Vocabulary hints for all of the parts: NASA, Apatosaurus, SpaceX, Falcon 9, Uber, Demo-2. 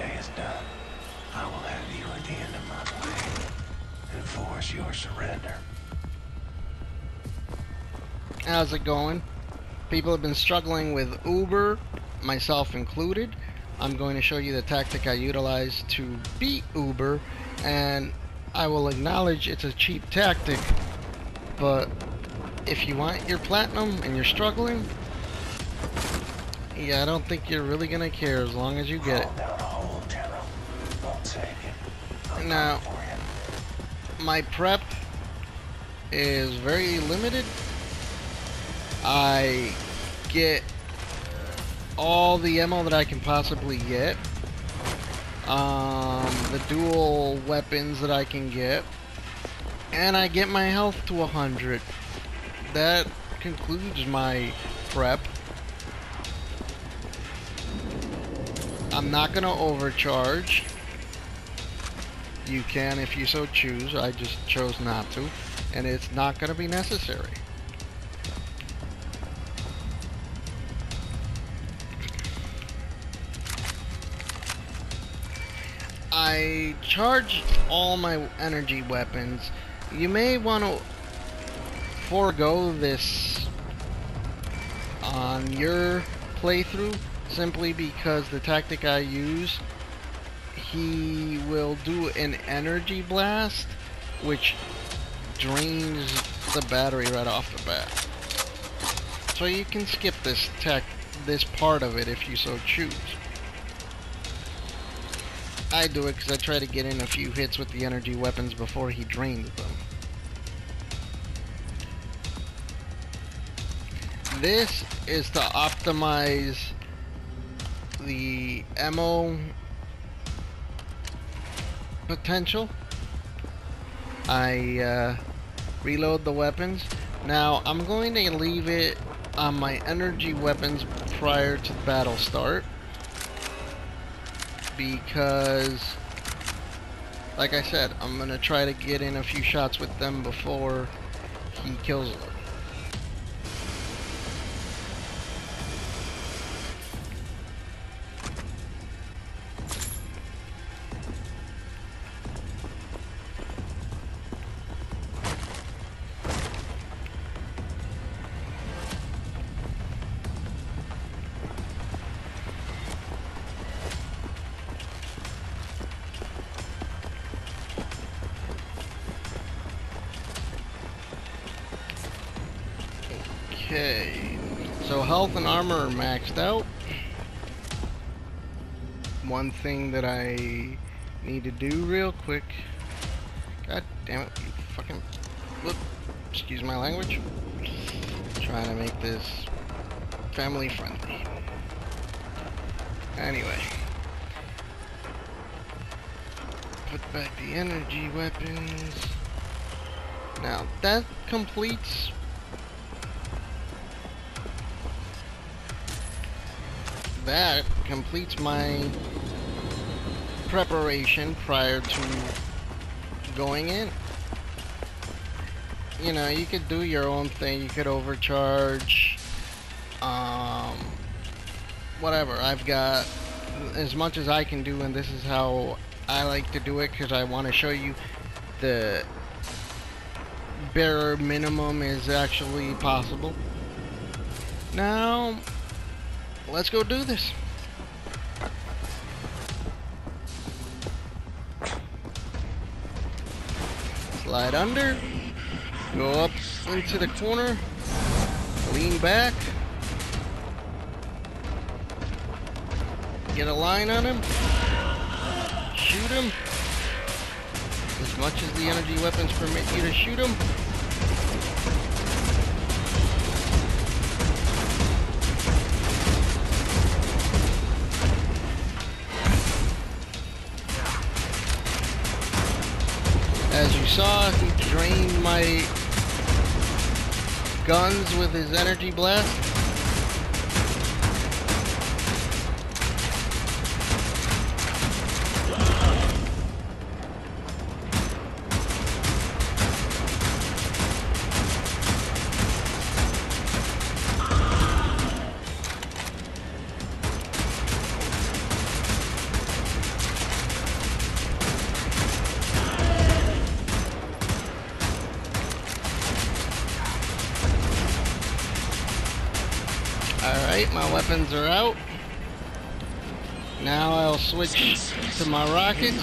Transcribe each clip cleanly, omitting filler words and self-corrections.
day is done, I will have you at the end of my blade and force your surrender. How's it going? People have been struggling with Uber, myself included. I'm going to show you the tactic I utilize to beat Uber, and I will acknowledge it's a cheap tactic, but if you want your platinum and you're struggling, yeah, I don't think you're really gonna care as long as you get it. Now, my prep is very limited. I get all the ammo that I can possibly get, the dual weapons that I can get, and I get my health to 100. That concludes my prep. I'm not gonna overcharge. You can if you so choose. I just chose not to, and it's not gonna be necessary. I charged all my energy weapons. You may want to forego this on your playthrough simply because the tactic I use, he will do an energy blast which drains the battery right off the bat. So you can skip this part of it if you so choose. I do it because I try to get in a few hits with the energy weapons before he drains them. This is to optimize the ammo potential. I reload the weapons. Now I'm going to leave it on my energy weapons prior to the battle start, because like I said, I'm gonna try to get in a few shots with them before he kills them. Okay, so health and armor are maxed out. One thing that I need to do real quick. God damn it, you fucking. Whoop, excuse my language. Trying to make this family friendly. Anyway. Put back the energy weapons. Now that completes my preparation prior to going in. You know, you could do your own thing, you could overcharge, whatever. I've got as much as I can do, and this is how I like to do it because I want to show you the bare minimum is actually possible. Now let's go do this. Slide under, go up into the corner, lean back, get a line on him, shoot him, as much as the energy weapons permit you to shoot him. As you saw, he drained my guns with his energy blast. Alright, my weapons are out. Now I'll switch to my rocket.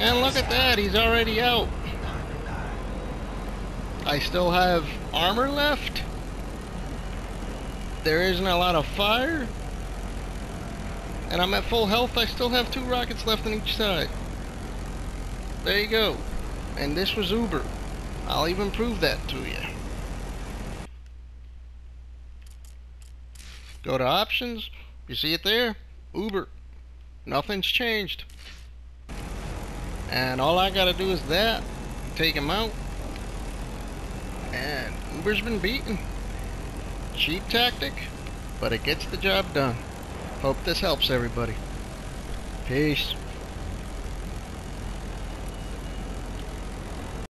And look at that, he's already out. I still have armor left. There isn't a lot of fire. And I'm at full health. I still have 2 rockets left on each side. There you go. And this was Uber. I'll even prove that to you. Go to options. You see it there? Uber. Nothing's changed. And all I gotta do is that. Take him out. And Uber's been beaten. Cheap tactic, but it gets the job done. Hope this helps everybody. Peace.